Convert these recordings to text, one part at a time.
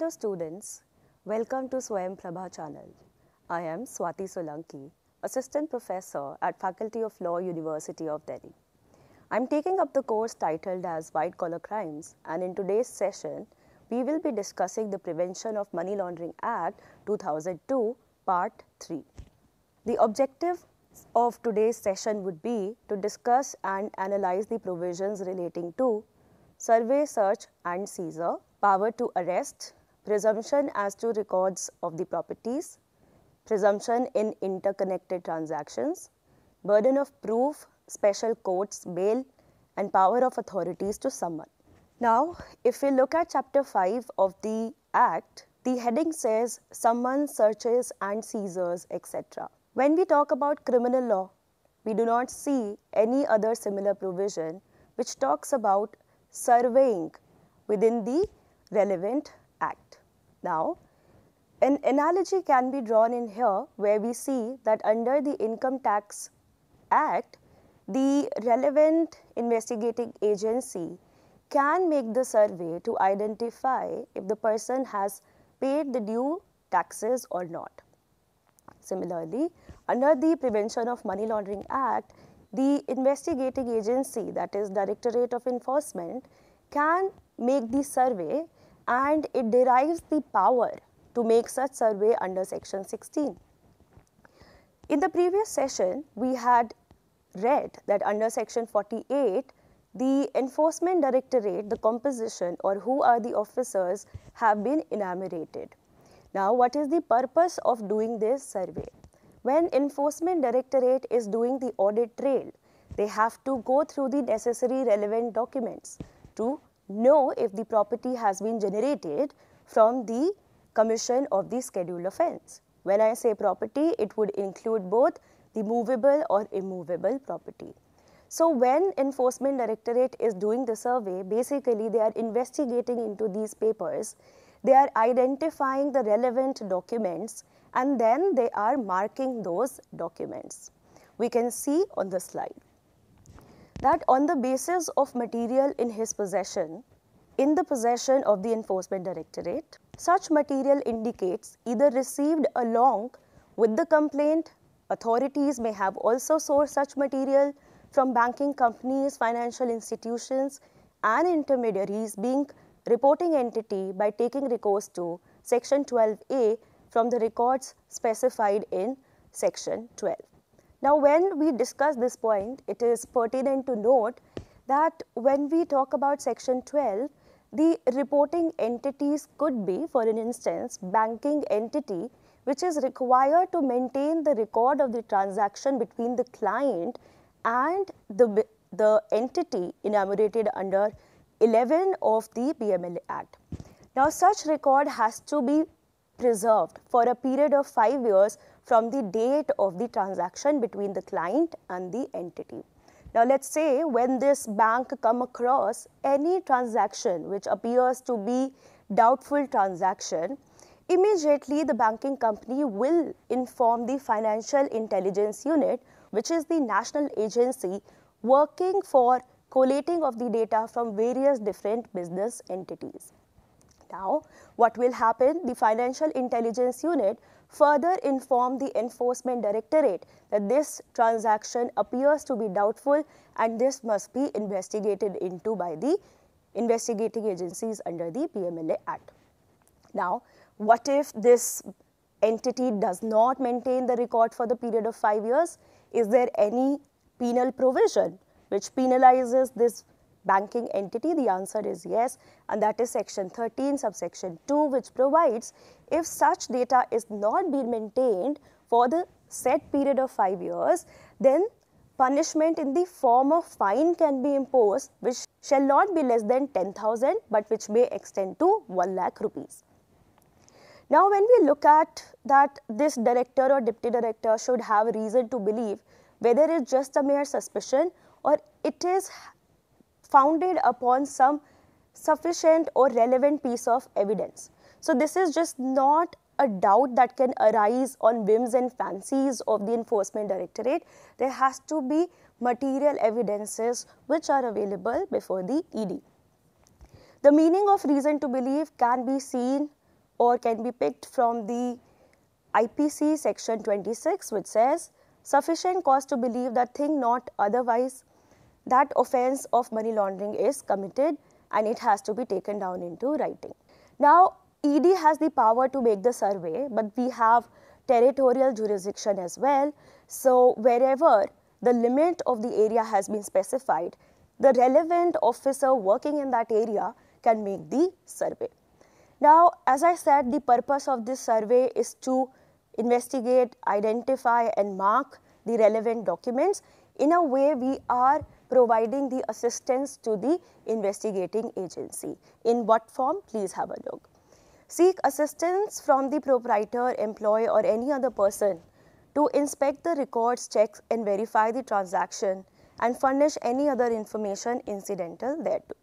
Hello students, welcome to Swayam Prabha channel. I am Swati Solanki, Assistant Professor at Faculty of Law University of Delhi. I am taking up the course titled as White Collar Crimes, and in today's session, we will be discussing the Prevention of Money Laundering Act 2002 Part 3. The objective of today's session would be to discuss and analyze the provisions relating to survey, search and seizure, power to arrest, presumption as to records of the properties, presumption in interconnected transactions, burden of proof, special courts, bail, and power of authorities to summon. Now, if we look at Chapter 5 of the Act, the heading says summons, searches, and seizures, etc. When we talk about criminal law, we do not see any other similar provision which talks about surveying within the relevant act. Now, an analogy can be drawn in here where we see that under the Income Tax Act, the relevant investigating agency can make the survey to identify if the person has paid the due taxes or not. Similarly, under the Prevention of Money Laundering Act, the investigating agency, that is Directorate of Enforcement, can make the survey, and it derives the power to make such survey under Section 16. In the previous session, we had read that under Section 48, the Enforcement Directorate, the composition or who are the officers have been enumerated. Now, what is the purpose of doing this survey? When Enforcement Directorate is doing the audit trail, they have to go through the necessary relevant documents to know if the property has been generated from the commission of the scheduled offence. When I say property, it would include both the movable or immovable property. So, when Enforcement Directorate is doing the survey, basically they are investigating into these papers, they are identifying the relevant documents and then they are marking those documents. We can see on the slide that on the basis of material in his possession, in the possession of the Enforcement Directorate, such material indicates either received along with the complaint. Authorities may have also sourced such material from banking companies, financial institutions and intermediaries being reporting entity by taking recourse to Section 12A from the records specified in Section 12. Now, when we discuss this point, it is pertinent to note that when we talk about Section 12, the reporting entities could be, for an instance, banking entity which is required to maintain the record of the transaction between the client and the entity enumerated under 11 of the PMLA Act. Now, such record has to be preserved for a period of 5 years from the date of the transaction between the client and the entity. Now, let us say when this bank comes across any transaction which appears to be doubtful transaction, immediately the banking company will inform the Financial Intelligence Unit, which is the national agency working for collating of the data from various different business entities. Now, what will happen? The Financial Intelligence Unit further inform the Enforcement Directorate that this transaction appears to be doubtful and this must be investigated into by the investigating agencies under the PMLA Act. Now, what if this entity does not maintain the record for the period of 5 years? Is there any penal provision which penalizes this banking entity? The answer is yes, and that is Section 13 subsection 2, which provides if such data is not being maintained for the said period of 5 years, then punishment in the form of fine can be imposed, which shall not be less than 10,000 but which may extend to 1 lakh rupees. Now, when we look at that this director or deputy director should have reason to believe whether it's just a mere suspicion or it is founded upon some sufficient or relevant piece of evidence. So, this is just not a doubt that can arise on whims and fancies of the enforcement directorate. There has to be material evidences which are available before the ED. The meaning of reason to believe can be seen or can be picked from the IPC section 26, which says sufficient cause to believe that thing not otherwise that offence of money laundering is committed and it has to be taken down into writing. Now, ED has the power to make the survey, but we have territorial jurisdiction as well. So, wherever the limit of the area has been specified, the relevant officer working in that area can make the survey. Now, as I said, the purpose of this survey is to investigate, identify and mark the relevant documents. In a way, we are providing the assistance to the investigating agency. In what form? Please have a look. Seek assistance from the proprietor, employee or any other person to inspect the records, check and verify the transaction and furnish any other information incidental thereto.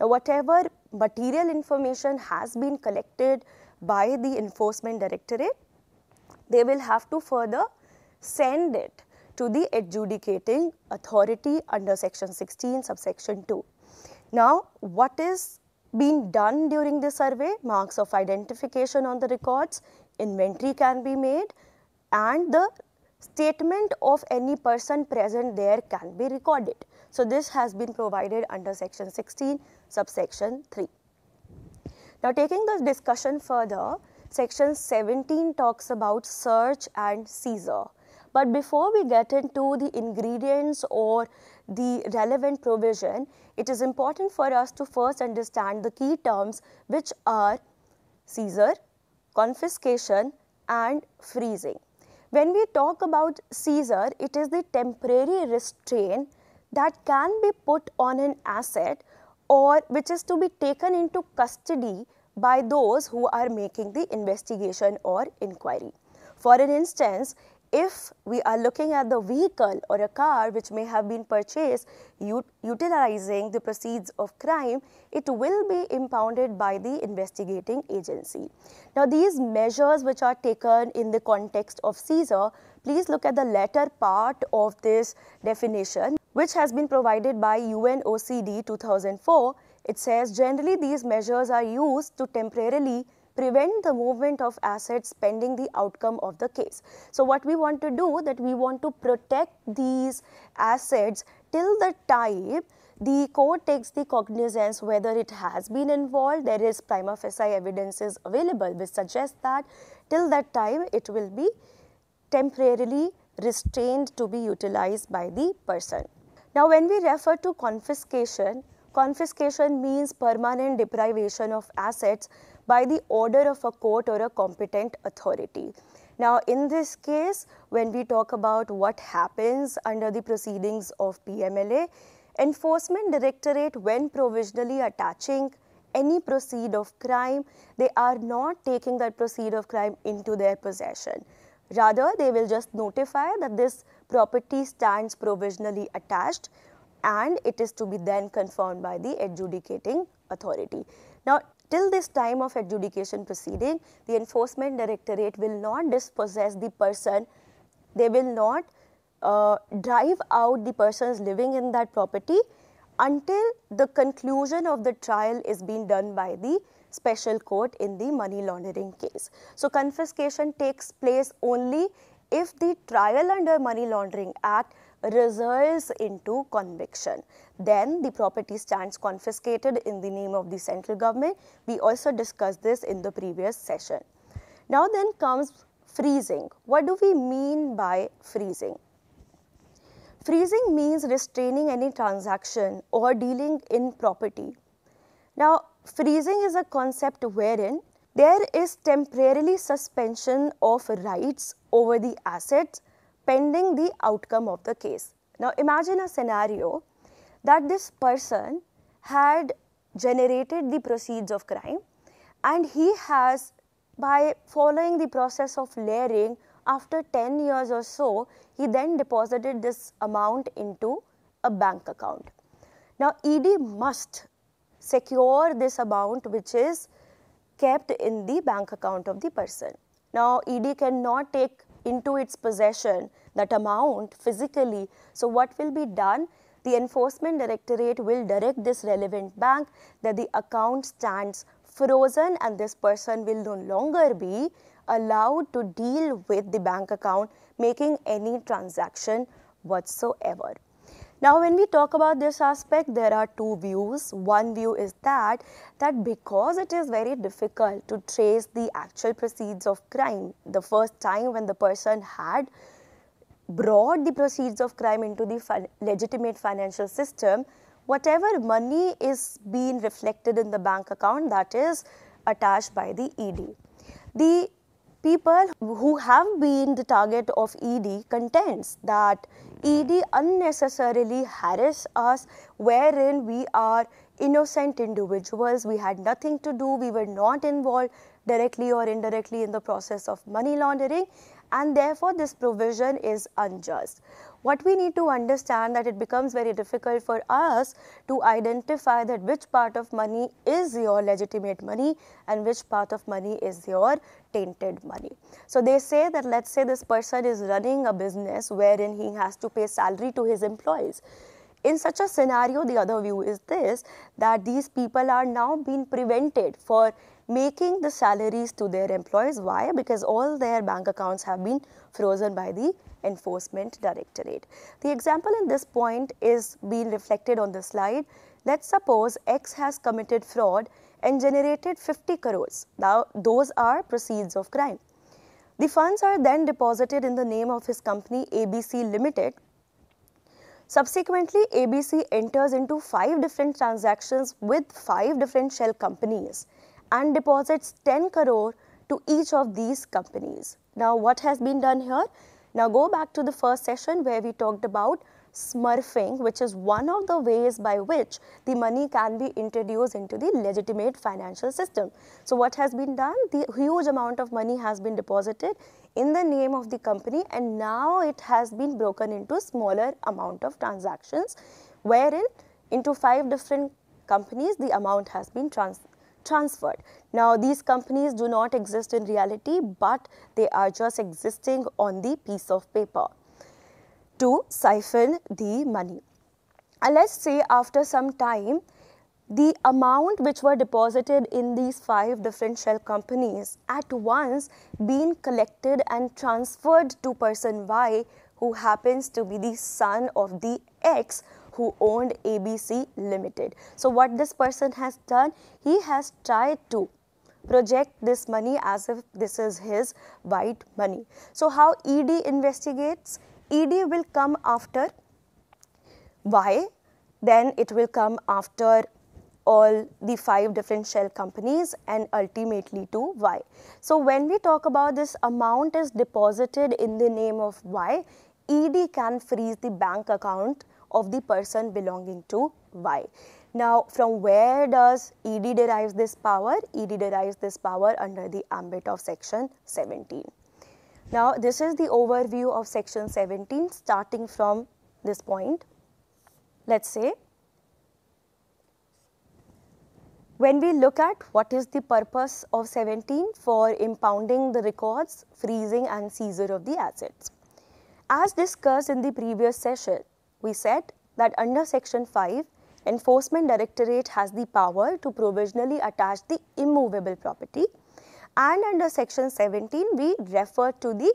Now, whatever material information has been collected by the enforcement directorate, they will have to further send it to the adjudicating authority under section 16 subsection 2. Now, what is being done during the survey? Marks of identification on the records, inventory can be made and the statement of any person present there can be recorded. So, this has been provided under section 16 subsection 3. Now, taking the discussion further, section 17 talks about search and seizure. But before we get into the ingredients or the relevant provision, it is important for us to first understand the key terms, which are seizure, confiscation and freezing. When we talk about seizure, it is the temporary restraint that can be put on an asset or which is to be taken into custody by those who are making the investigation or inquiry. For an instance, if we are looking at the vehicle or a car which may have been purchased utilizing the proceeds of crime, it will be impounded by the investigating agency. Now, these measures which are taken in the context of seizure, please look at the latter part of this definition which has been provided by UNOCD 2004. It says generally these measures are used to temporarily prevent the movement of assets pending the outcome of the case. So, what we want to do that we want to protect these assets till the time the court takes the cognizance whether it has been involved. There is prima facie evidences available which suggests that till that time it will be temporarily restrained to be utilized by the person. Now, when we refer to confiscation, confiscation means permanent deprivation of assets by the order of a court or a competent authority. Now, in this case, when we talk about what happens under the proceedings of PMLA, Enforcement Directorate, when provisionally attaching any proceed of crime, they are not taking that proceed of crime into their possession. Rather, they will just notify that this property stands provisionally attached and it is to be then confirmed by the adjudicating authority. Now, till this time of adjudication proceeding, the Enforcement Directorate will not dispossess the person, they will not drive out the persons living in that property until the conclusion of the trial is being done by the special court in the money laundering case. So, confiscation takes place only if the trial under Money Laundering Act results into conviction. Then the property stands confiscated in the name of the central government. We also discussed this in the previous session. Now then comes freezing. What do we mean by freezing? Freezing means restraining any transaction or dealing in property. Now, freezing is a concept wherein there is temporarily suspension of rights over the assets pending the outcome of the case. Now imagine a scenario that this person had generated the proceeds of crime and he has, by following the process of layering, after 10 years or so, he then deposited this amount into a bank account. Now ED must secure this amount which is kept in the bank account of the person. Now ED cannot take into its possession that amount physically. So what will be done? The Enforcement Directorate will direct this relevant bank that the account stands frozen and this person will no longer be allowed to deal with the bank account, making any transaction whatsoever. Now when we talk about this aspect, there are two views. One view is that because it is very difficult to trace the actual proceeds of crime, the first time when the person had brought the proceeds of crime into the legitimate financial system, whatever money is being reflected in the bank account, that is attached by the ED. The people who have been the target of ED contends that ED unnecessarily harass us, wherein we are innocent individuals, we had nothing to do, we were not involved directly or indirectly in the process of money laundering, and therefore this provision is unjust. What we need to understand that it becomes very difficult for us to identify that which part of money is your legitimate money and which part of money is your tainted money. So they say that let's say this person is running a business wherein he has to pay salary to his employees. In such a scenario, the other view is this, that these people are now being prevented for making the salaries to their employees. Why? Because all their bank accounts have been frozen by the Enforcement Directorate. The example in this point is being reflected on the slide. Let's suppose X has committed fraud and generated 50 crores. Now, those are proceeds of crime. The funds are then deposited in the name of his company ABC Limited. Subsequently, ABC enters into 5 different transactions with 5 different shell companies and deposits 10 crore to each of these companies. Now, what has been done here? Now, go back to the first session where we talked about smurfing, which is one of the ways by which the money can be introduced into the legitimate financial system. So, what has been done? The huge amount of money has been deposited in the name of the company and now it has been broken into smaller amount of transactions, wherein into 5 different companies the amount has been transferred. Now, these companies do not exist in reality, but they are just existing on the piece of paper to siphon the money. And let's say after some time, the amount which were deposited in these 5 different shell companies at once being collected and transferred to person Y, who happens to be the son of the X who owned ABC Limited. So what this person has done, he has tried to project this money as if this is his white money. So how ED investigates? ED will come after Y, then it will come after all the 5 different shell companies and ultimately to Y. So when we talk about this amount is deposited in the name of Y, ED can freeze the bank account of the person belonging to Y. Now, from where does ED derive this power? ED derives this power under the ambit of section 17. Now, this is the overview of section 17 starting from this point. Let's say, when we look at what is the purpose of 17 for impounding the records, freezing and seizure of the assets. As discussed in the previous session, we said that under section 5, Enforcement Directorate has the power to provisionally attach the immovable property, and under section 17 we refer to the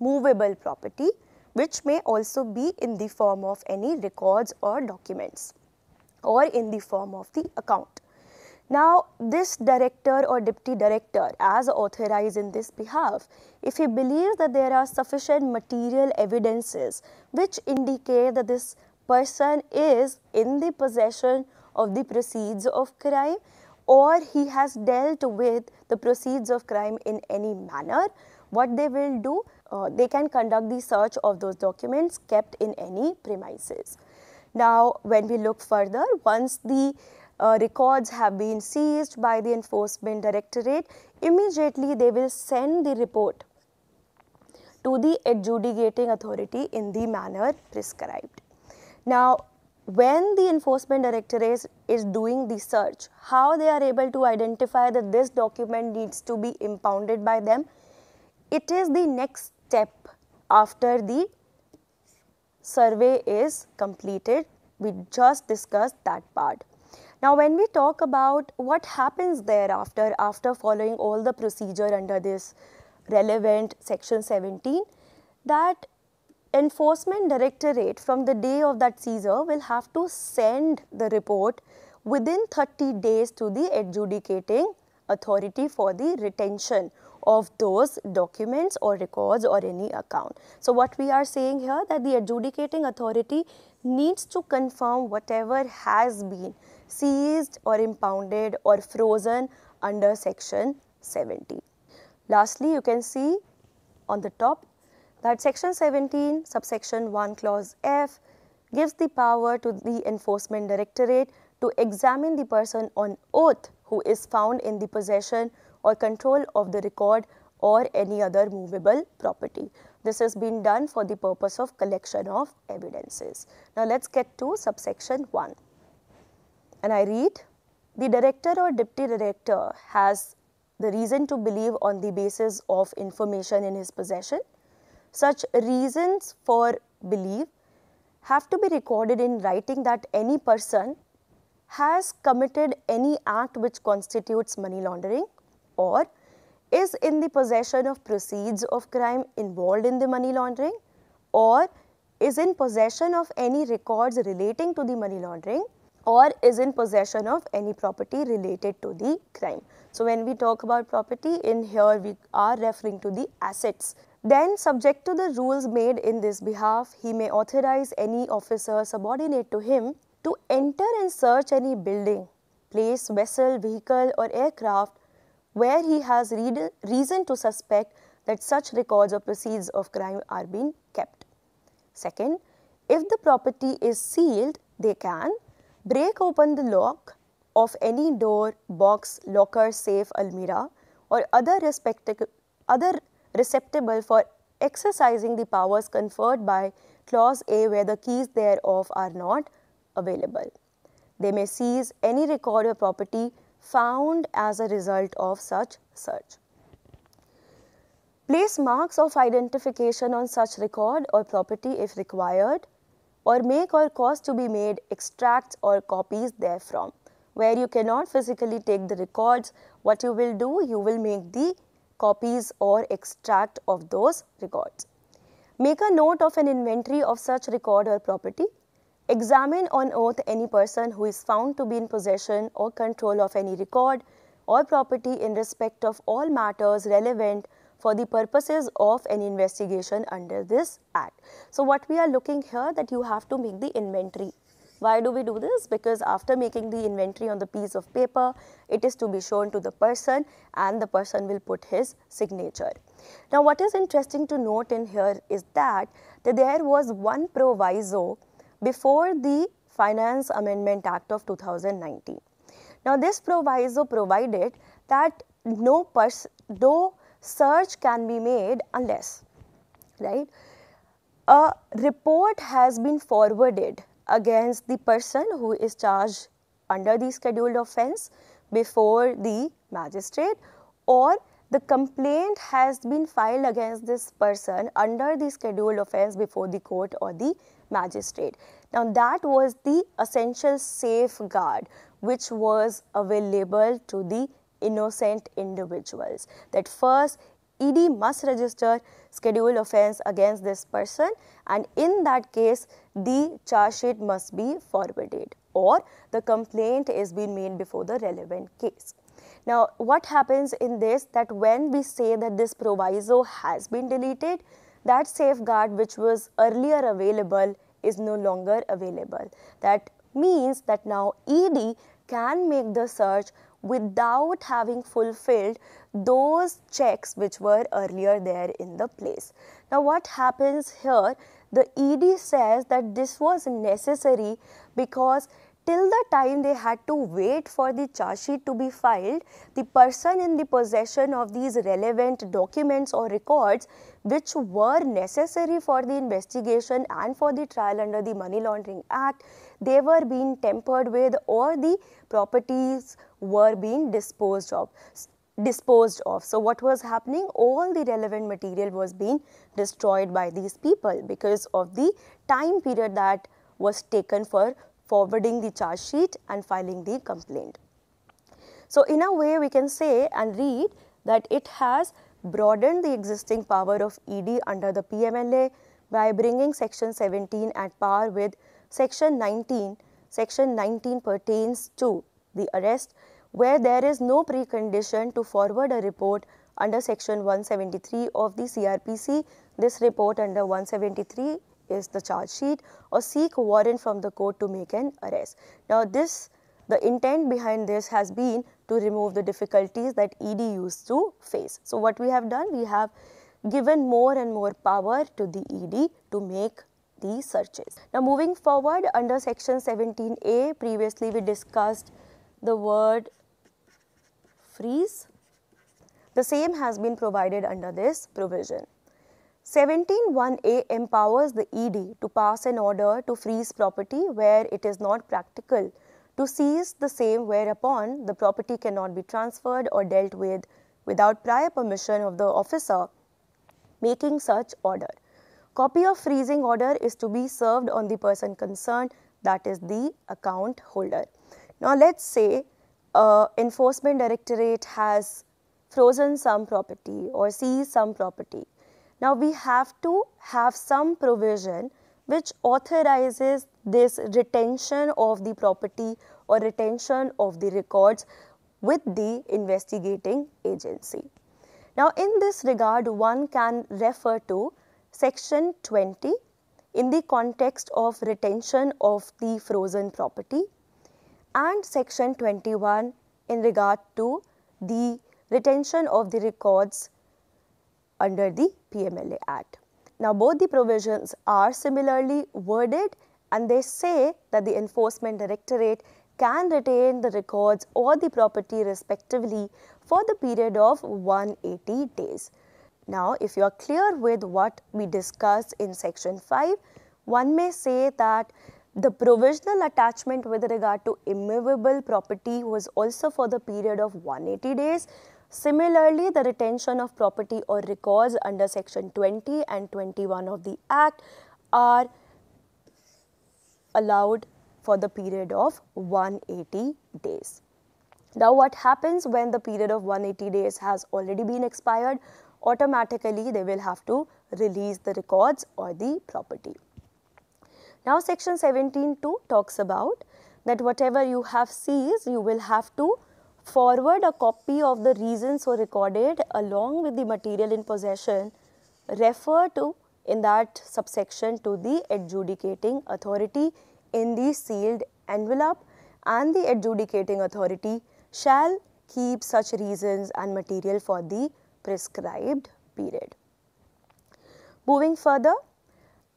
movable property, which may also be in the form of any records or documents or in the form of the account. Now, this director or deputy director, as authorized in this behalf, if he believes that there are sufficient material evidences which indicate that this person is in the possession of the proceeds of crime or he has dealt with the proceeds of crime in any manner, what they will do? they can conduct the search of those documents kept in any premises. Now, when we look further, once the records have been seized by the Enforcement Directorate, immediately they will send the report to the adjudicating authority in the manner prescribed. Now, when the Enforcement Directorate is doing the search, how they are able to identify that this document needs to be impounded by them? It is the next step after the survey is completed. We just discussed that part. Now, when we talk about what happens thereafter, after following all the procedure under this relevant section 17, that Enforcement Directorate from the day of that seizure will have to send the report within 30 days to the adjudicating authority for the retention of those documents or records or any account. So, what we are saying here that the adjudicating authority needs to confirm whatever has been seized or impounded or frozen under section 17. Lastly, you can see on the top that section 17 subsection 1 clause F gives the power to the Enforcement Directorate to examine the person on oath who is found in the possession or control of the record or any other movable property. This has been done for the purpose of collection of evidences. Now, let's get to subsection 1. And I read, the director or deputy director has the reason to believe on the basis of information in his possession. Such reasons for belief have to be recorded in writing that any person has committed any act which constitutes money laundering or is in the possession of proceeds of crime involved in the money laundering or is in possession of any records relating to the money laundering or is in possession of any property related to the crime. So, when we talk about property, in here we are referring to the assets. Then, subject to the rules made in this behalf, he may authorize any officer subordinate to him to enter and search any building, place, vessel, vehicle or aircraft where he has reason to suspect that such records or proceeds of crime are being kept. Second, if the property is sealed, they can break open the lock of any door, box, locker, safe, almirah or other receptacle for exercising the powers conferred by clause A where the keys thereof are not available. They may seize any record or property found as a result of such search. Place marks of identification on such record or property if required, or make or cause to be made extracts or copies therefrom. Where you cannot physically take the records, what you will do, you will make the copies or extract of those records. Make a note of an inventory of such record or property. Examine on oath any person who is found to be in possession or control of any record or property in respect of all matters relevant for the purposes of an investigation under this Act. So, what we are looking here that you have to make the inventory. Why do we do this? Because after making the inventory on the piece of paper, it is to be shown to the person and the person will put his signature. Now, what is interesting to note in here is that there was one proviso before the Finance Amendment Act of 2019. Now, this proviso provided that no search can be made unless, right, a report has been forwarded against the person who is charged under the scheduled offence before the magistrate, or the complaint has been filed against this person under the scheduled offence before the court or the magistrate. Now, that was the essential safeguard which was available to the innocent individuals, that first ED must register scheduled offence against this person and in that case the charge sheet must be forwarded or the complaint is being made before the relevant case. Now, what happens in this, that when we say that this proviso has been deleted, that safeguard which was earlier available is no longer available. That means that now ED can make the search without having fulfilled those checks which were earlier there in the place. Now what happens here, the ED says that this was necessary because till the time they had to wait for the charge sheet to be filed, the person in the possession of these relevant documents or records which were necessary for the investigation and for the trial under the Money Laundering Act, they were being tampered with or the properties were being disposed of. So what was happening, all the relevant material was being destroyed by these people because of the time period that was taken for forwarding the charge sheet and filing the complaint. So in a way we can say and read that it has broadened the existing power of ED under the PMLA by bringing section 17 at par with section 19. Section 19 pertains to the arrest where there is no precondition to forward a report under section 173 of the CRPC. This report under 173 is the charge sheet, or seek warrant from the court to make an arrest. Now this, the intent behind this has been to remove the difficulties that ED used to face. So what we have done, we have given more and more power to the ED to make the searches. Now moving forward, under section 17A, previously we discussed the word freeze. The same has been provided under this provision. 17(1)A empowers the ED to pass an order to freeze property where it is not practical to seize the same, whereupon the property cannot be transferred or dealt with without prior permission of the officer making such order. Copy of freezing order is to be served on the person concerned, that is the account holder. Now let's say Enforcement Directorate has frozen some property or seized some property. Now we have to have some provision which authorizes this retention of the property or retention of the records with the investigating agency. Now in this regard, one can refer to section 20 in the context of retention of the frozen property and section 21 in regard to the retention of the records under the PMLA Act. Now both the provisions are similarly worded and they say that the Enforcement Directorate can retain the records or the property respectively for the period of 180 days. Now if you are clear with what we discussed in section 5, one may say that the provisional attachment with regard to immovable property was also for the period of 180 days. Similarly, the retention of property or records under section 20 and 21 of the Act are allowed for the period of 180 days. Now, what happens when the period of 180 days has already been expired? Automatically, they will have to release the records or the property. Now, section 17(2) talks about that whatever you have seized, you will have to forward a copy of the reason so recorded along with the material in possession referred to in that subsection to the adjudicating authority in the sealed envelope, and the adjudicating authority shall keep such reasons and material for the prescribed period. Moving further,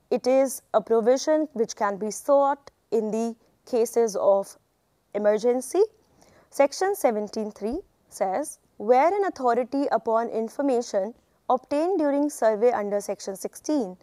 it is a provision which can be sought in the cases of emergency. Section 17(3) says, where an authority upon information obtained during survey under section 16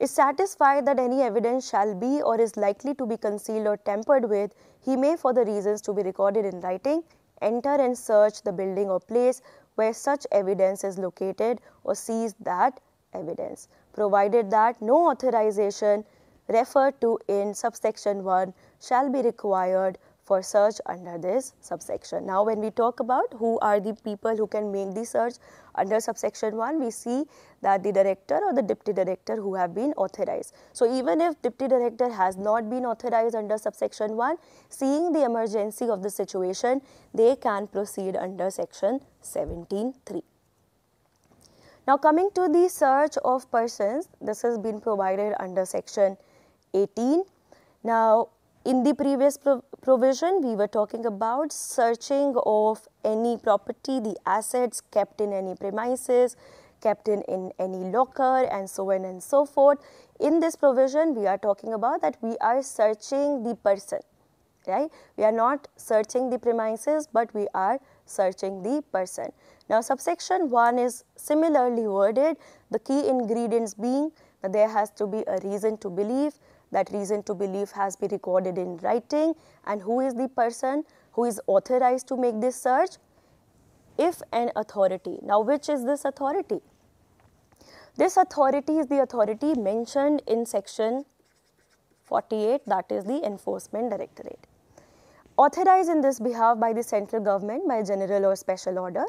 is satisfied that any evidence shall be or is likely to be concealed or tampered with, he may, for the reasons to be recorded in writing, enter and search the building or place where such evidence is located or seize that evidence, provided that no authorization referred to in subsection 1 shall be required for search under this subsection. Now when we talk about who are the people who can make the search under subsection 1, we see that the director or the deputy director who have been authorized. So even if deputy director has not been authorized under subsection 1, seeing the emergency of the situation, they can proceed under section 17(3). Now coming to the search of persons, this has been provided under section 18. Now In the previous provision, we were talking about searching of any property, the assets kept in any premises, kept in any locker, and so on and so forth. In this provision, we are talking about that we are searching the person, right? We are not searching the premises, but we are searching the person. Now, subsection 1 is similarly worded, the key ingredients being that there has to be a reason to believe. That reason to believe has been recorded in writing, and who is the person who is authorized to make this search? If an authority. Now, which is this authority? This authority is the authority mentioned in section 48, that is the Enforcement Directorate. Authorized in this behalf by the central government by general or special order,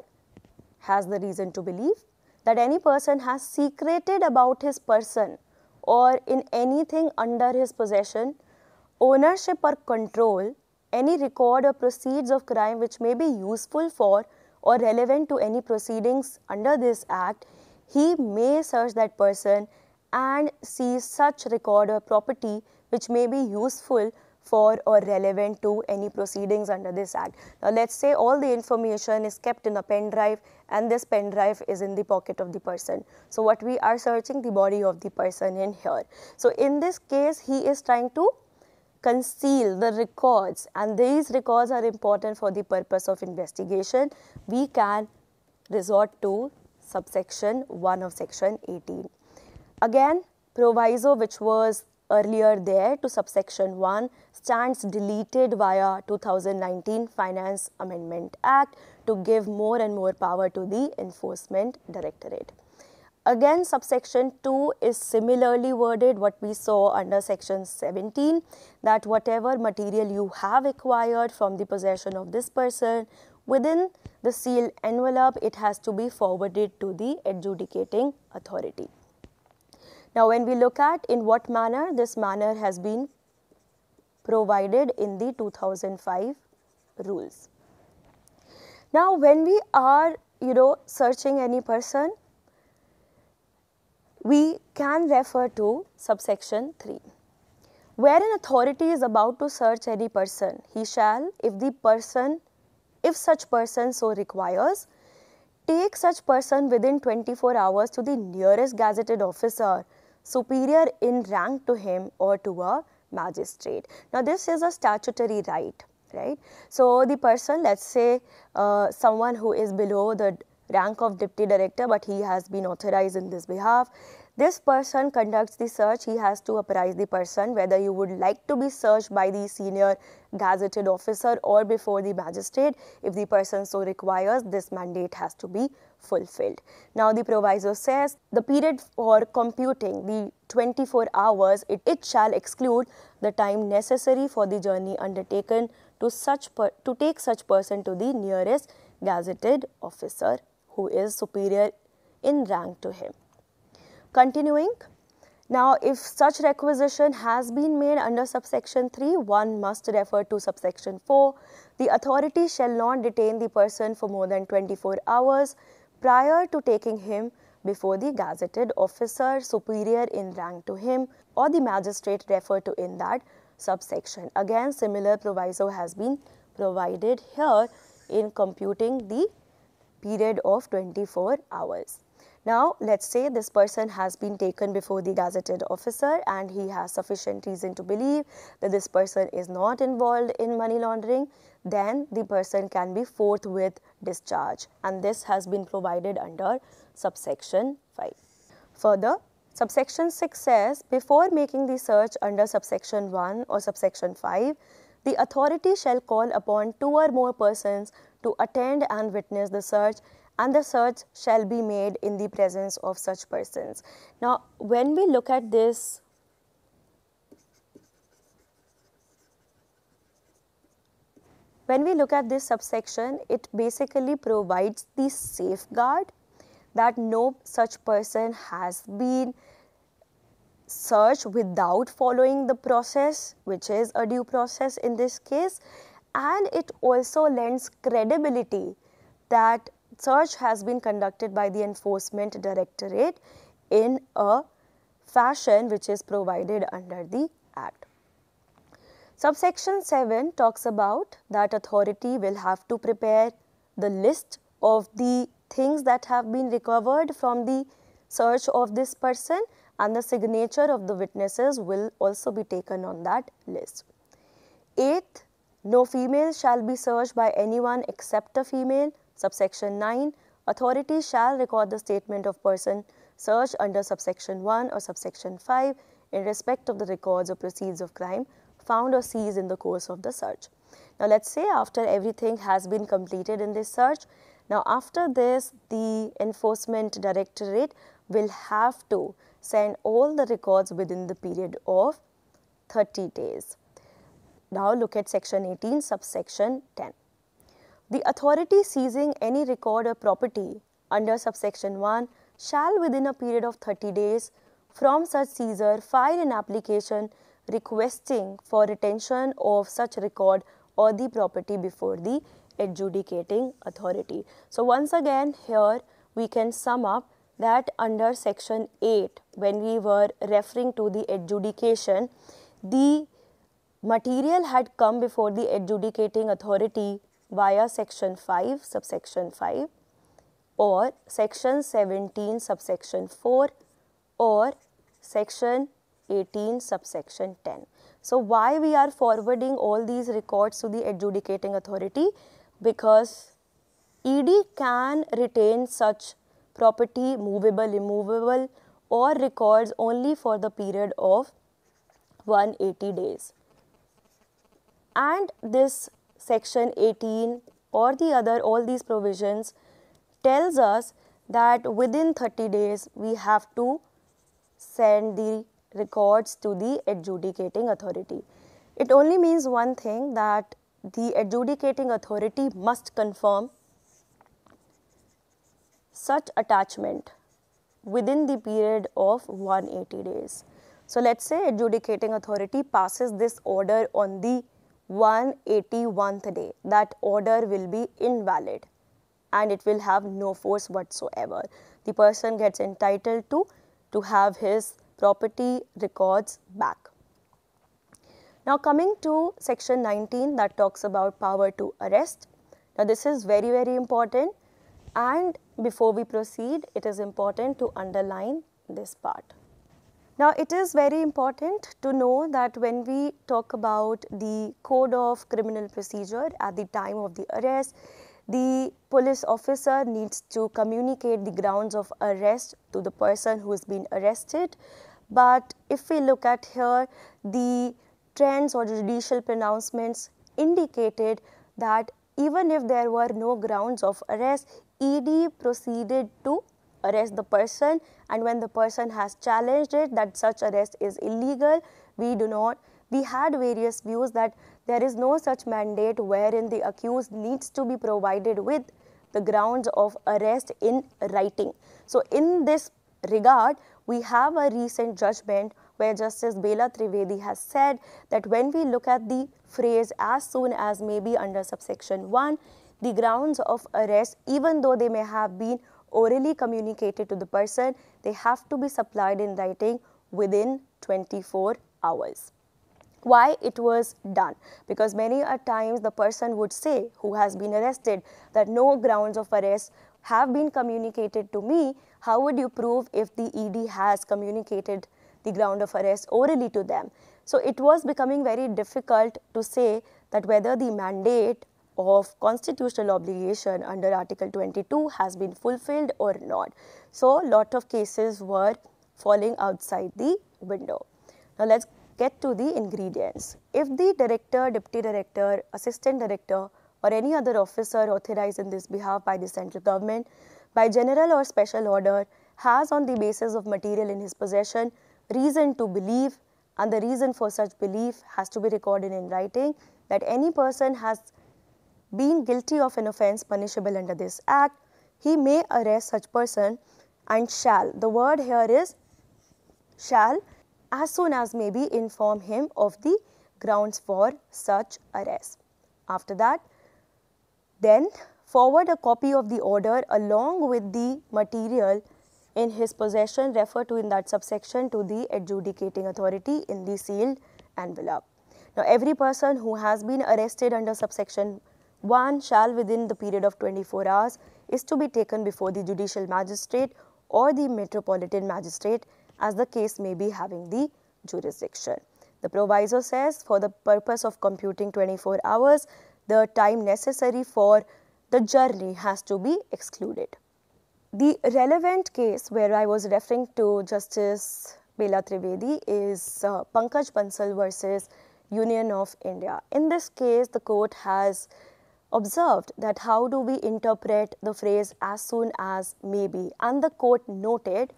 has the reason to believe that any person has secreted about his person or in anything under his possession, ownership or control, any record or proceeds of crime which may be useful for or relevant to any proceedings under this act, he may search that person and seize such record or property which may be useful for or relevant to any proceedings under this act. Now, let's say all the information is kept in a pen drive and this pen drive is in the pocket of the person. So, what we are searching, the body of the person in here. So, in this case, he is trying to conceal the records, and these records are important for the purpose of investigation. We can resort to subsection 1 of section 18. Again, proviso which was earlier there to subsection 1 stands deleted via 2019 Finance Amendment Act to give more and more power to the Enforcement Directorate. Again, subsection 2 is similarly worded what we saw under section 17, that whatever material you have acquired from the possession of this person within the sealed envelope, it has to be forwarded to the adjudicating authority. Now, when we look at in what manner, this manner has been provided in the 2005 rules. Now, when we are, searching any person, we can refer to subsection 3. Where an authority is about to search any person, he shall, if such person so requires, take such person within 24 hours to the nearest gazetted officer superior in rank to him or to a magistrate. Now, this is a statutory right, right? So, the person, let's say someone who is below the rank of deputy director, but he has been authorized in this behalf. This person conducts the search, he has to apprise the person whether you would like to be searched by the senior gazetted officer or before the magistrate. If the person so requires, this mandate has to be fulfilled. Now, the proviso says the period for computing the 24 hours, it shall exclude the time necessary for the journey undertaken to take such person to the nearest gazetted officer who is superior in rank to him. Continuing, now if such requisition has been made under subsection 3, one must refer to subsection 4. The authority shall not detain the person for more than 24 hours prior to taking him before the gazetted officer superior in rank to him or the magistrate referred to in that subsection. Again, similar proviso has been provided here in computing the period of 24 hours. Now, let's say this person has been taken before the gazetted officer and he has sufficient reason to believe that this person is not involved in money laundering, then the person can be forthwith discharged, and this has been provided under subsection 5. Further, subsection 6 says, before making the search under subsection 1 or subsection 5, the authority shall call upon 2 or more persons to attend and witness the search, and the search shall be made in the presence of such persons. Now, when we look at this subsection, it basically provides the safeguard that no such person has been searched without following the process, which is a due process in this case, and it also lends credibility that search has been conducted by the Enforcement Directorate in a fashion which is provided under the Act. Subsection 7 talks about that authority will have to prepare the list of the things that have been recovered from the search of this person, and the signature of the witnesses will also be taken on that list. 8th, no female shall be searched by anyone except a female. Subsection 9, authority shall record the statement of person searched under subsection 1 or subsection 5 in respect of the records or proceeds of crime found or seized in the course of the search. Now, let's say after everything has been completed in this search, now after this the Enforcement Directorate will have to send all the records within the period of 30 days. Now look at section 18, subsection 10. The authority seizing any record or property under subsection 1 shall within a period of 30 days from such seizure file an application requesting for retention of such record or the property before the adjudicating authority. So, once again here we can sum up that under section 8, when we were referring to the adjudication, the material had come before the adjudicating authority via section 5, subsection 5 or section 17, subsection 4 or section 18, subsection 10. So, why we are forwarding all these records to the adjudicating authority? Because ED can retain such property, movable, immovable or records only for the period of 180 days. And this section 18 or the other all these provisions tells us that within 30 days we have to send the records to the adjudicating authority. It only means one thing, that the adjudicating authority must confirm such attachment within the period of 180 days. So, let us say adjudicating authority passes this order on the 181st day, that order will be invalid and it will have no force whatsoever. The person gets entitled to have his property records back. Now, coming to section 19 that talks about power to arrest. Now, this is very, very important, and before we proceed, it is important to underline this part. Now, it is very important to know that when we talk about the Code of Criminal Procedure at the time of the arrest, the police officer needs to communicate the grounds of arrest to the person who has been arrested. But if we look at here, the trends or judicial pronouncements indicated that even if there were no grounds of arrest, ED proceeded to arrest the person, and when the person has challenged it that such arrest is illegal, we had various views that there is no such mandate wherein the accused needs to be provided with the grounds of arrest in writing. So, in this regard, we have a recent judgment where Justice Bela Trivedi has said that when we look at the phrase "as soon as may be" under subsection 1, the grounds of arrest, even though they may have been orally communicated to the person, they have to be supplied in writing within 24 hours. Why it was done? Because many a times the person would say who has been arrested that no grounds of arrest have been communicated to me. How would you prove if the ED has communicated the ground of arrest orally to them? So, it was becoming very difficult to say that whether the mandate of constitutional obligation under Article 22 has been fulfilled or not. So, lot of cases were falling outside the window. Now, let's get to the ingredients. If the director, deputy director, assistant director or any other officer authorized in this behalf by the central government by general or special order has on the basis of material in his possession reason to believe, and the reason for such belief has to be recorded in writing, that any person has been guilty of an offence punishable under this act, he may arrest such person and shall, the word here is shall, as soon as may be, inform him of the grounds for such arrest. After that, then forward a copy of the order along with the material in his possession referred to in that subsection to the adjudicating authority in the sealed envelope. Now, every person who has been arrested under subsection 1 shall, within the period of 24 hours, is to be taken before the judicial magistrate or the metropolitan magistrate as the case may be having the jurisdiction. The proviso says, for the purpose of computing 24 hours, the time necessary for the journey has to be excluded. The relevant case where I was referring to Justice Bela Trivedi is Pankaj Bansal versus Union of India. In this case, the court has observed that how do we interpret the phrase "as soon as maybe," and the court noted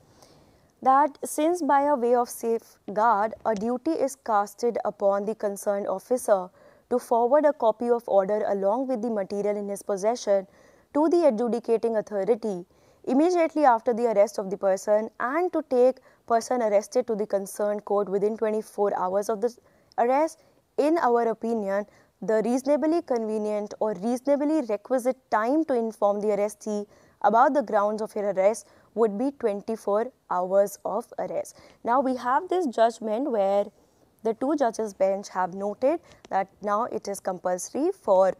that since by a way of safeguard, a duty is casted upon the concerned officer to forward a copy of order along with the material in his possession to the adjudicating authority immediately after the arrest of the person and to take person arrested to the concerned court within 24 hours of the arrest. In our opinion, the reasonably convenient or reasonably requisite time to inform the arrestee about the grounds of your arrest would be 24 hours of arrest. Now, we have this judgment where the two judges bench have noted that now it is compulsory for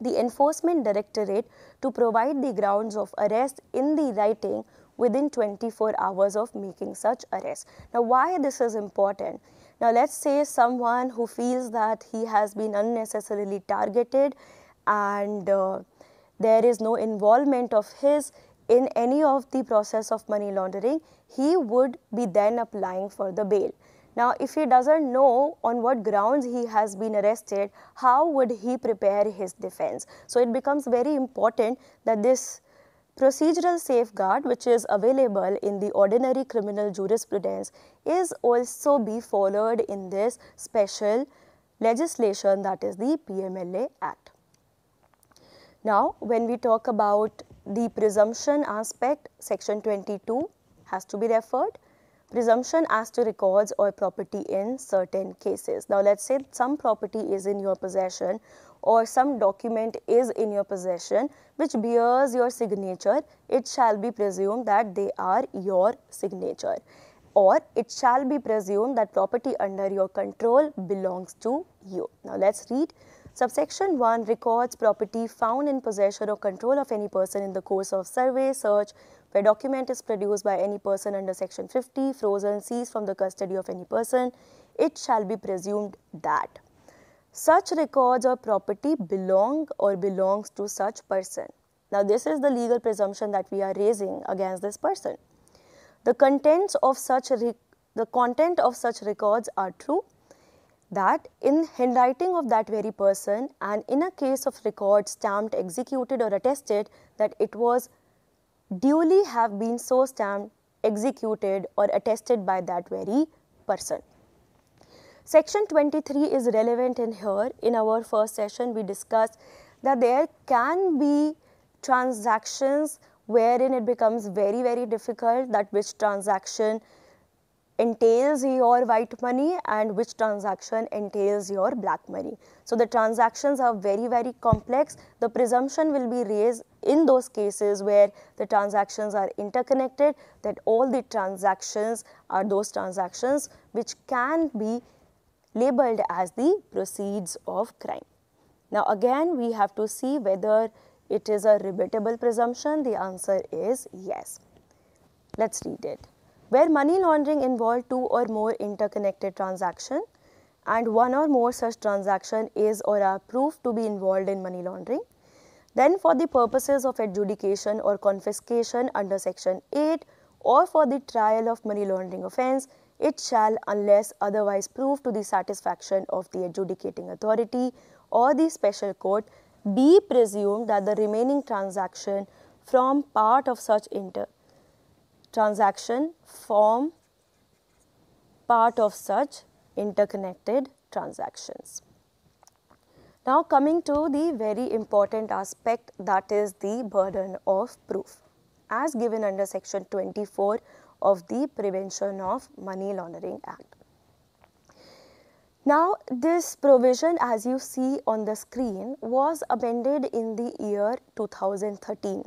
the enforcement directorate to provide the grounds of arrest in the writing within 24 hours of making such arrest. Now, why this is important? Now, let's say someone who feels that he has been unnecessarily targeted and there is no involvement of his in any of the process of money laundering, he would be then applying for the bail. Now, if he doesn't know on what grounds he has been arrested, how would he prepare his defense? So, it becomes very important that this procedural safeguard, which is available in the ordinary criminal jurisprudence, is also be followed in this special legislation, that is the PMLA Act. Now, when we talk about the presumption aspect, section 22 has to be referred. Presumption as to records or property in certain cases. Now, let's say some property is in your possession or some document is in your possession which bears your signature, it shall be presumed that they are your signature, or it shall be presumed that property under your control belongs to you. Now, let's read. Subsection 1 records property found in possession or control of any person in the course of survey, search, where document is produced by any person under section 50, frozen, seized from the custody of any person, it shall be presumed that such records or property belong or belongs to such person. Now, this is the legal presumption that we are raising against this person. The content of such records are true, that in handwriting of that very person and in a case of record stamped, executed or attested that it was duly have been so stamped, executed or attested by that very person. Section 23 is relevant in here. In our first session, we discussed that there can be transactions wherein it becomes very, very difficult that which transaction entails your white money and which transaction entails your black money. So, the transactions are very, very complex. The presumption will be raised in those cases where the transactions are interconnected, that all the transactions are those transactions which can be labeled as the proceeds of crime. Now, again we have to see whether it is a rebuttable presumption. The answer is yes. Let's read it. Where money laundering involved two or more interconnected transactions and one or more such transaction is or are proved to be involved in money laundering, then for the purposes of adjudication or confiscation under section 8 or for the trial of money laundering offence, it shall, unless otherwise proved to the satisfaction of the adjudicating authority or the special court, be presumed that the remaining transaction from part of such transaction form part of such interconnected transactions. Now, coming to the very important aspect, that is the burden of proof as given under section 24 of the Prevention of Money Laundering Act. Now, this provision, as you see on the screen, was amended in the year 2013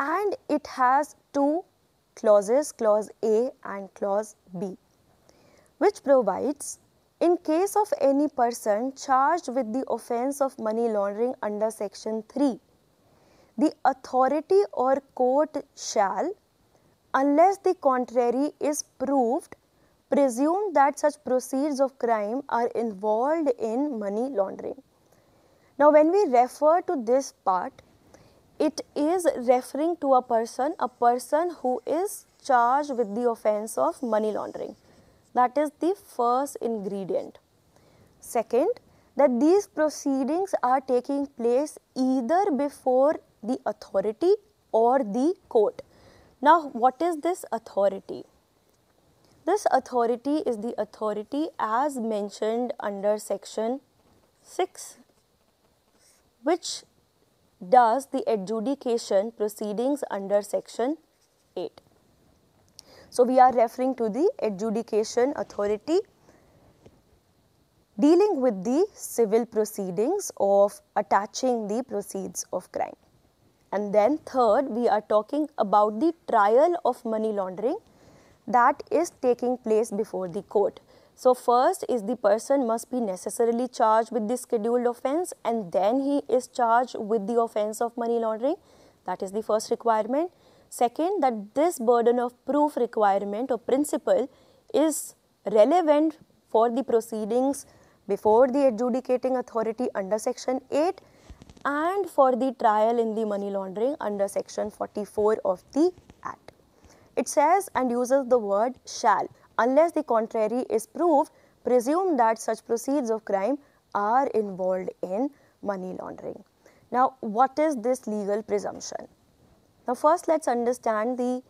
and it has two clauses, clause A and clause B, which provides In case of any person charged with the offence of money laundering under Section 3, the authority or court shall, unless the contrary is proved, presume that such proceeds of crime are involved in money laundering. Now, when we refer to this part, it is referring to a person who is charged with the offence of money laundering. That is the first ingredient. Second, that these proceedings are taking place either before the authority or the court. Now, what is this authority? This authority is the authority as mentioned under Section 6, which does the adjudication proceedings under Section 8. So, we are referring to the adjudication authority dealing with the civil proceedings of attaching the proceeds of crime. And then third, we are talking about the trial of money laundering that is taking place before the court. So, first is the person must be necessarily charged with the scheduled offence, and then he is charged with the offence of money laundering. That is the first requirement. Second, that this burden of proof requirement or principle is relevant for the proceedings before the adjudicating authority under Section 8 and for the trial in the money laundering under Section 44 of the Act. It says and uses the word shall, unless the contrary is proved, presume that such proceeds of crime are involved in money laundering. Now, what is this legal presumption? Now, first let's understand the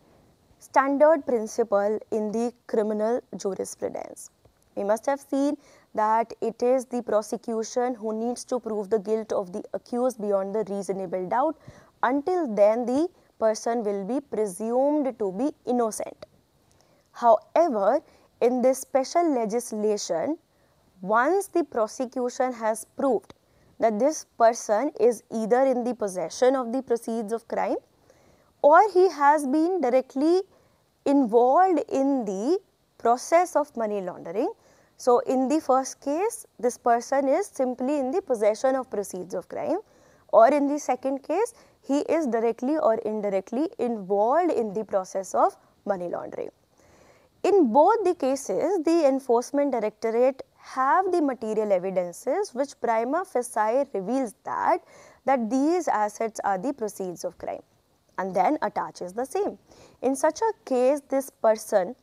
standard principle in the criminal jurisprudence. We must have seen that it is the prosecution who needs to prove the guilt of the accused beyond the reasonable doubt. Until then, the person will be presumed to be innocent. However, in this special legislation, once the prosecution has proved that this person is either in the possession of the proceeds of crime or he has been directly involved in the process of money laundering. So, in the first case, this person is simply in the possession of proceeds of crime, or in the second case, he is directly or indirectly involved in the process of money laundering. In both the cases, the Enforcement Directorate have the material evidences which prima facie reveals that these assets are the proceeds of crime, and then attaches the same. In such a case, this person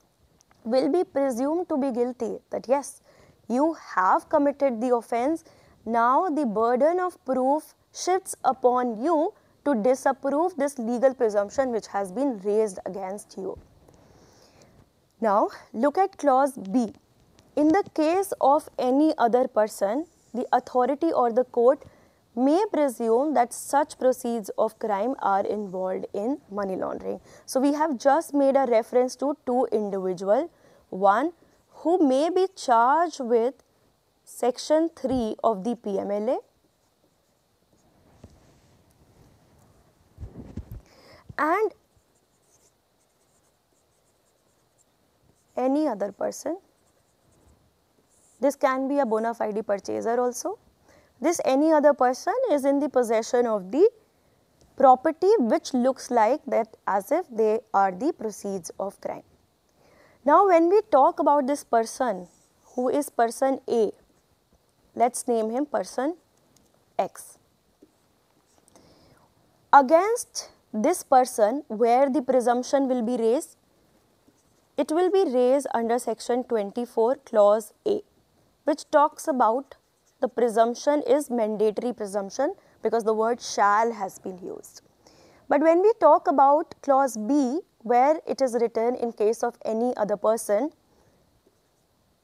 will be presumed to be guilty that yes, you have committed the offence. Now, the burden of proof shifts upon you to disapprove this legal presumption which has been raised against you. Now, look at clause B. In the case of any other person, the authority or the court may presume that such proceeds of crime are involved in money laundering. So, we have just made a reference to two individuals, one who may be charged with Section 3 of the PMLA and any other person. This can be a bona fide purchaser also. This any other person is in the possession of the property which looks like that as if they are the proceeds of crime. Now, when we talk about this person who is person A, let's name him person X. Against this person, where the presumption will be raised, it will be raised under Section 24 clause A, which talks about the presumption is mandatory presumption because the word shall has been used. But when we talk about clause B, where it is written in case of any other person,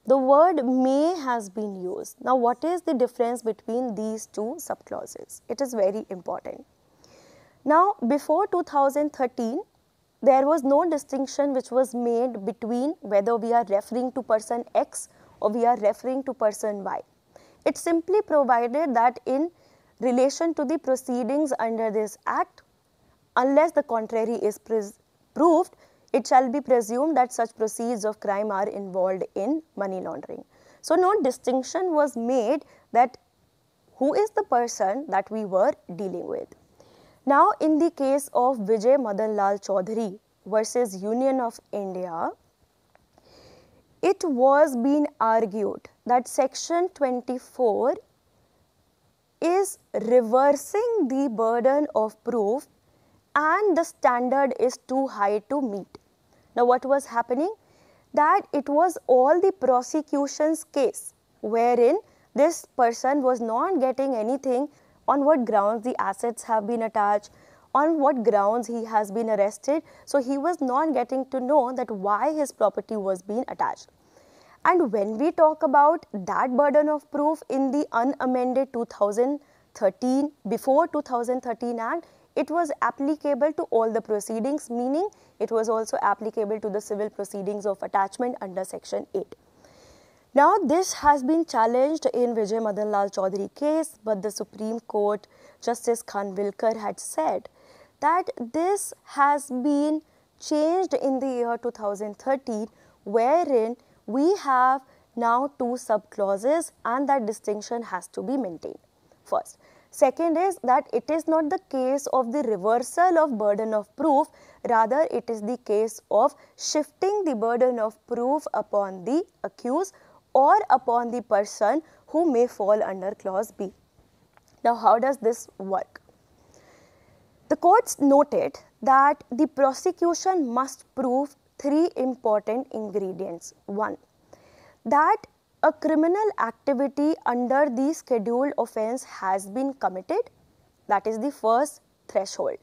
the word may has been used. Now, what is the difference between these two subclauses? It is very important. Now, before 2013, there was no distinction which was made between whether we are referring to person X or we are referring to person Y. It simply provided that in relation to the proceedings under this Act, unless the contrary is proved, it shall be presumed that such proceeds of crime are involved in money laundering. So no distinction was made that who is the person that we were dealing with. Now in the case of Vijay Madanlal Choudhury versus Union of India, it was being argued that section 24 is reversing the burden of proof and the standard is too high to meet. Now what was happening? That it was all the prosecution's case wherein this person was not getting anything, on what grounds the assets have been attached, on what grounds he has been arrested. So he was not getting to know that why his property was being attached. And when we talk about that burden of proof in the unamended 2013, before 2013 Act, it was applicable to all the proceedings, meaning it was also applicable to the civil proceedings of attachment under section 8. Now this has been challenged in Vijay Madanlal Choudhury case, but the Supreme Court Justice Khan Wilker had said that this has been changed in the year 2013, wherein we have now two sub-clauses and that distinction has to be maintained. First. Second is that it is not the case of the reversal of burden of proof, rather it is the case of shifting the burden of proof upon the accused or upon the person who may fall under clause B. Now how does this work? The courts noted that the prosecution must prove three important ingredients. One, that a criminal activity under the scheduled offence has been committed, that is the first threshold.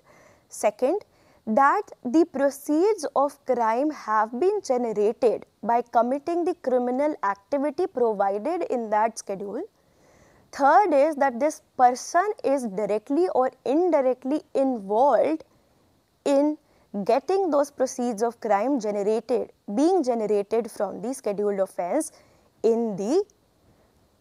Second, that the proceeds of crime have been generated by committing the criminal activity provided in that schedule. Third is that this person is directly or indirectly involved in getting those proceeds of crime generated, being generated from the scheduled offence in the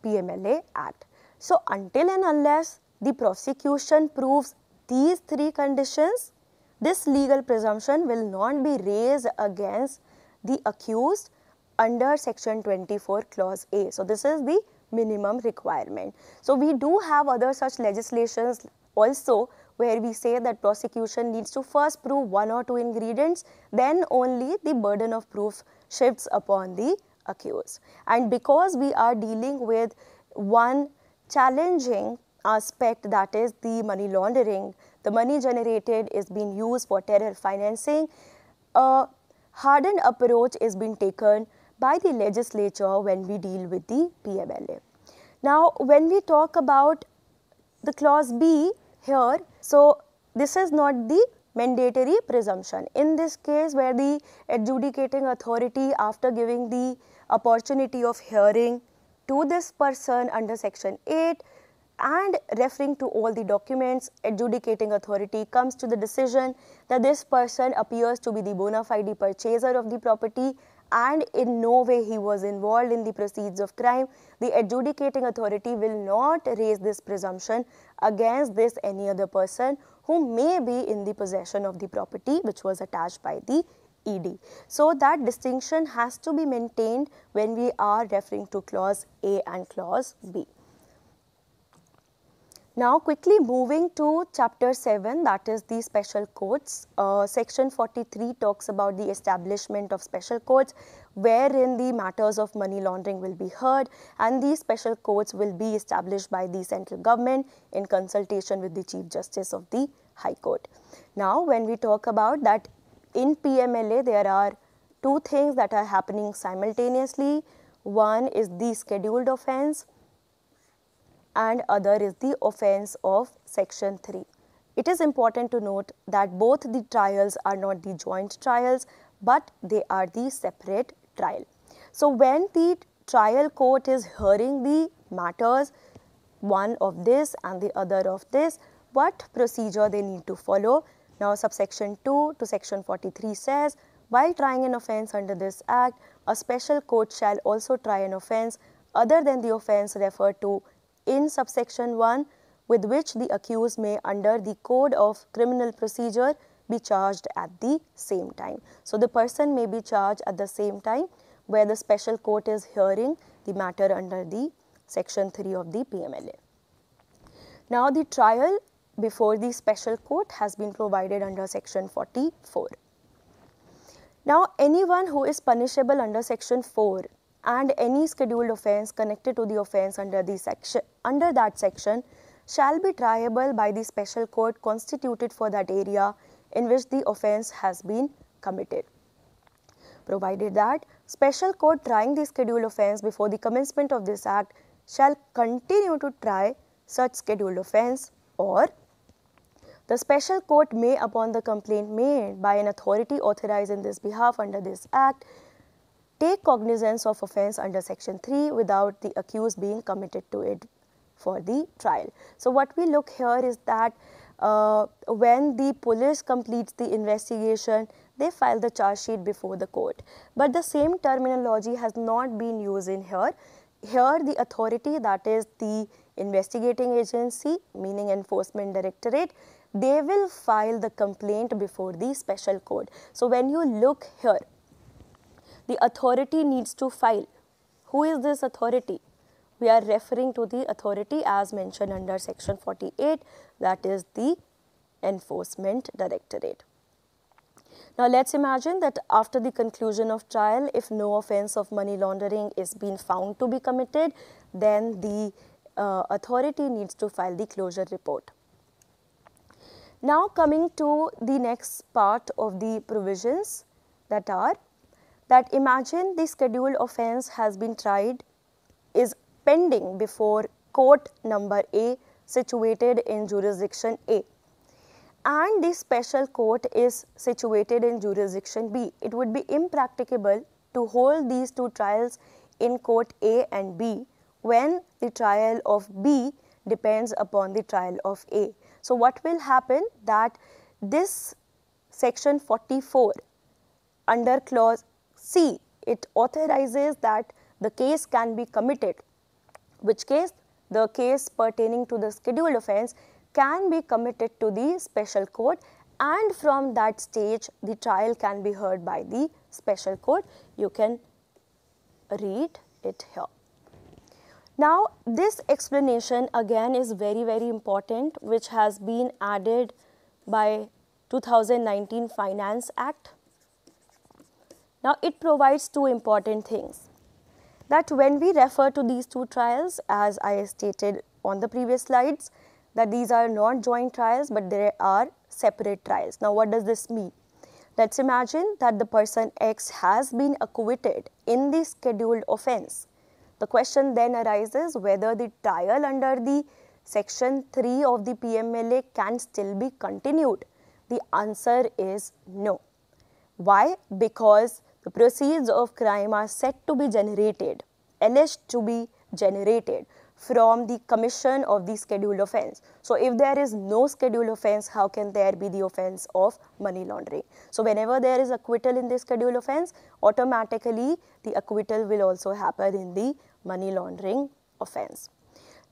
PMLA Act. So until and unless the prosecution proves these three conditions, this legal presumption will not be raised against the accused under section 24 clause A. So this is the minimum requirement. So we do have other such legislations also where we say that prosecution needs to first prove one or two ingredients, then only the burden of proof shifts upon the accused. And because we are dealing with one challenging aspect, that is the money laundering, the money generated is being used for terror financing, a hardened approach is being taken by the legislature when we deal with the PMLA. Now when we talk about the clause B here, so this is not the mandatory presumption. In this case where the adjudicating authority, after giving the opportunity of hearing to this person under section 8 and referring to all the documents, adjudicating authority comes to the decision that this person appears to be the bona fide purchaser of the property and in no way he was involved in the proceeds of crime, the adjudicating authority will not raise this presumption against this any other person who may be in the possession of the property which was attached by the ED. So that distinction has to be maintained when we are referring to clause A and clause B. Now quickly moving to chapter 7, that is the special courts. Section 43 talks about the establishment of special courts wherein the matters of money laundering will be heard, and these special courts will be established by the central government in consultation with the Chief Justice of the High Court. Now when we talk about that in PMLA there are two things that are happening simultaneously. One is the scheduled offence and other is the offence of section 3. It is important to note that both the trials are not the joint trials, but they are the separate trial. So when the trial court is hearing the matters, one of this and the other of this, what procedure they need to follow? Now subsection 2 to section 43 says, while trying an offence under this act, a special court shall also try an offence other than the offence referred to in subsection 1 with which the accused may under the code of criminal procedure be charged at the same time. So the person may be charged at the same time where the special court is hearing the matter under the Section 3 of the PMLA. Now, the trial before the special court has been provided under Section 44. Now, anyone who is punishable under Section 4 and any scheduled offence connected to the offence under that section shall be triable by the special court constituted for that area in which the offence has been committed, provided that special court trying the scheduled offence before the commencement of this act shall continue to try such scheduled offence, or the special court may, upon the complaint made by an authority authorized in this behalf under this act, take cognizance of offence under Section 3 without the accused being committed to it for the trial. So, what we look here is that when the police completes the investigation, they file the charge sheet before the court. But the same terminology has not been used in here. Here, the authority, that is the investigating agency, meaning Enforcement Directorate, they will file the complaint before the special court. So, when you look here, the authority needs to file. Who is this authority? We are referring to the authority as mentioned under Section 48, that is the Enforcement Directorate. Now, let's imagine that after the conclusion of trial, if no offence of money laundering is being found to be committed, then the authority needs to file the closure report. Now, coming to the next part of the provisions, that are that imagine the scheduled offence has been tried, is pending before court number A situated in jurisdiction A, and the special court is situated in jurisdiction B. It would be impracticable to hold these two trials in court A and B when the trial of B depends upon the trial of A. So, what will happen that this Section 44 under clause C, it authorizes that the case can be committed, which case the case pertaining to the scheduled offence can be committed to the special court, and from that stage the trial can be heard by the special court. You can read it here. Now, this explanation again is very, very important, which has been added by 2019 Finance Act. Now, it provides two important things, that when we refer to these two trials, as I stated on the previous slides, that these are not joint trials but they are separate trials. Now, what does this mean? Let's imagine that the person X has been acquitted in the scheduled offence. The question then arises whether the trial under the Section 3 of the PMLA can still be continued. The answer is no. Why? Because the proceeds of crime are said to be generated, alleged to be generated from the commission of the scheduled offence. So, if there is no scheduled offence, how can there be the offence of money laundering? So, whenever there is acquittal in the scheduled offence, automatically the acquittal will also happen in the money laundering offence.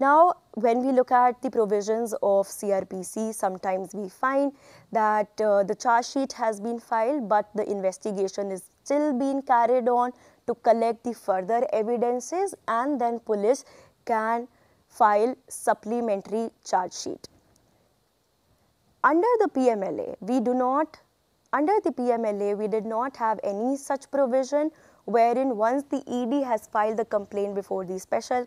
Now, when we look at the provisions of CRPC, sometimes we find that the charge sheet has been filed, but the investigation is still being carried on to collect the further evidences, and then police can file supplementary charge sheet. Under the PMLA, we did not have any such provision wherein once the ED has filed the complaint before the special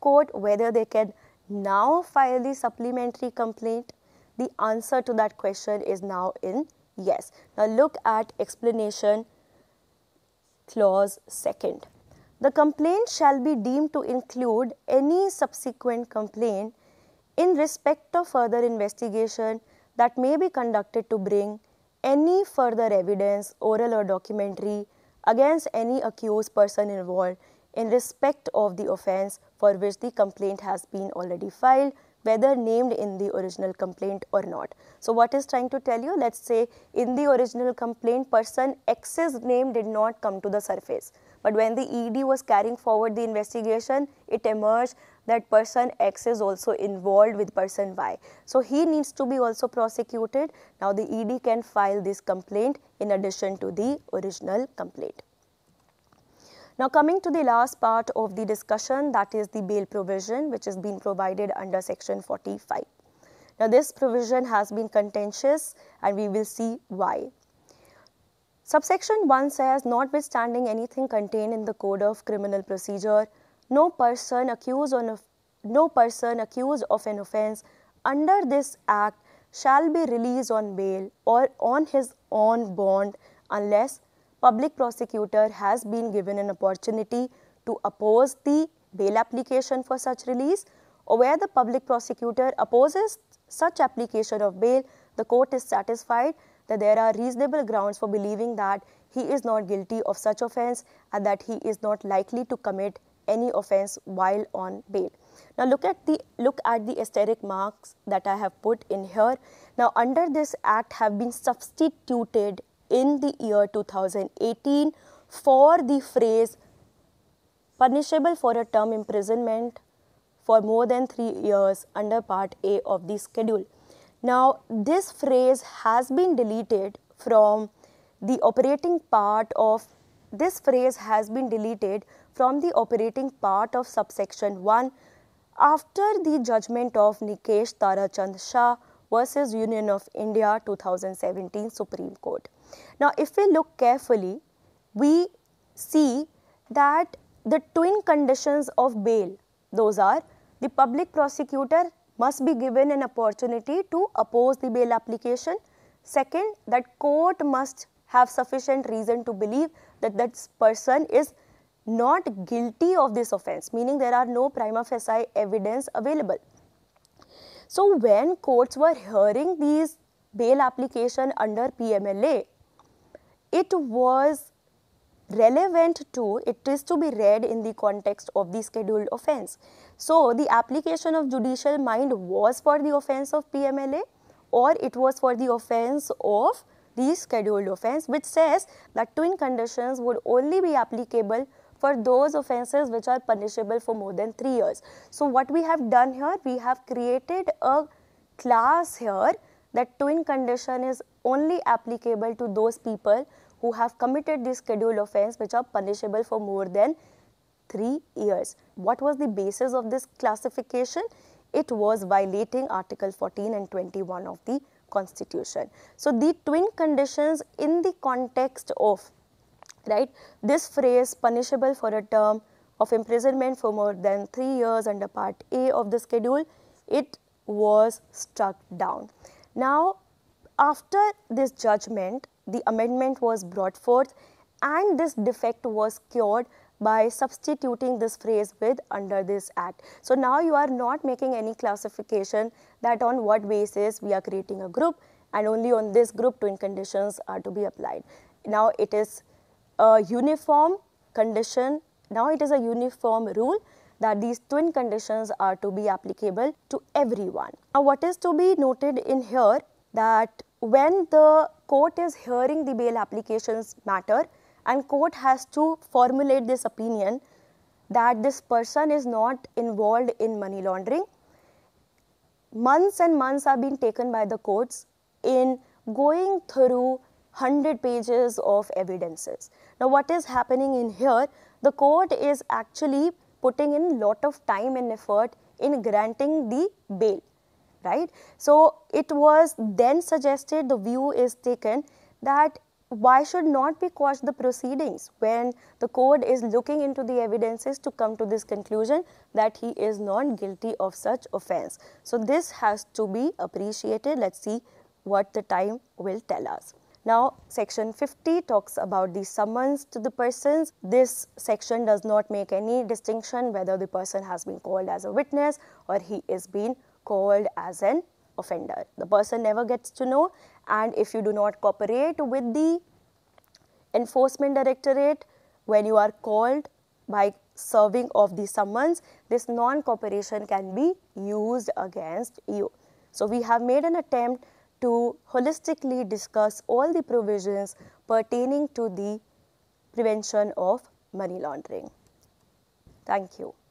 court, whether they can now file the supplementary complaint. The answer to that question is now in yes. Now, look at explanation clause second. The complaint shall be deemed to include any subsequent complaint in respect of further investigation that may be conducted to bring any further evidence, oral or documentary, against any accused person involved in respect of the offence for which the complaint has been already filed, whether named in the original complaint or not. So, what is trying to tell you? Let's say in the original complaint, person X's name did not come to the surface. But when the ED was carrying forward the investigation, it emerged that person X is also involved with person Y. So, he needs to be also prosecuted. Now, the ED can file this complaint in addition to the original complaint. Now coming to the last part of the discussion, that is the bail provision which has been provided under section 45. Now this provision has been contentious and we will see why. Subsection 1 says, notwithstanding anything contained in the Code of Criminal Procedure, no person accused of an offence under this Act shall be released on bail or on his own bond unless public prosecutor has been given an opportunity to oppose the bail application for such release, or where the public prosecutor opposes such application of bail, the court is satisfied that there are reasonable grounds for believing that he is not guilty of such offence and that he is not likely to commit any offence while on bail. Now look at the asterisk marks that I have put in here. Now under this act have been substituted in the year 2018 for the phrase punishable for a term imprisonment for more than 3 years under part A of the schedule. Now this phrase has been deleted from the operating part of subsection 1 after the judgment of Nikesh Tarachand Shah versus Union of India 2017 Supreme Court. Now if we look carefully, we see that the twin conditions of bail, those are the public prosecutor must be given an opportunity to oppose the bail application. Second, that court must have sufficient reason to believe that this person is not guilty of this offence, meaning there are no prima facie evidence available. So when courts were hearing these bail application under PMLA, it was relevant to, it is to be read in the context of the scheduled offence. So the application of judicial mind was for the offence of PMLA or it was for the offence of the scheduled offence, which says that twin conditions would only be applicable for those offences which are punishable for more than 3 years. So what we have done here, we have created a class here that twin condition is only applicable to those people who have committed the scheduled offence which are punishable for more than 3 years. What was the basis of this classification? It was violating Article 14 and 21 of the Constitution. So the twin conditions in the context of this phrase punishable for a term of imprisonment for more than 3 years under part A of the schedule, it was struck down. Now after this judgment, the amendment was brought forth and this defect was cured by substituting this phrase with under this act. So now you are not making any classification that on what basis we are creating a group and only on this group twin conditions are to be applied. Now it is a uniform condition, now it is a uniform rule that these twin conditions are to be applicable to everyone. Now what is to be noted in here, that when the court is hearing the bail applications matter and court has to formulate this opinion that this person is not involved in money laundering, months and months are being taken by the courts in going through 100 pages of evidences. Now what is happening in here, the court is actually putting in lot of time and effort in granting the bail, right? So it was then suggested, the view is taken that why should not we quash the proceedings when the court is looking into the evidences to come to this conclusion that he is not guilty of such offence. So this has to be appreciated. Let's see what the time will tell us. Now section 50 talks about the summons to the persons. This section does not make any distinction whether the person has been called as a witness or he is being called as an offender. The person never gets to know, and if you do not cooperate with the enforcement directorate when you are called by serving of the summons, this non-cooperation can be used against you. So we have made an attempt to holistically discuss all the provisions pertaining to the prevention of money laundering. Thank you.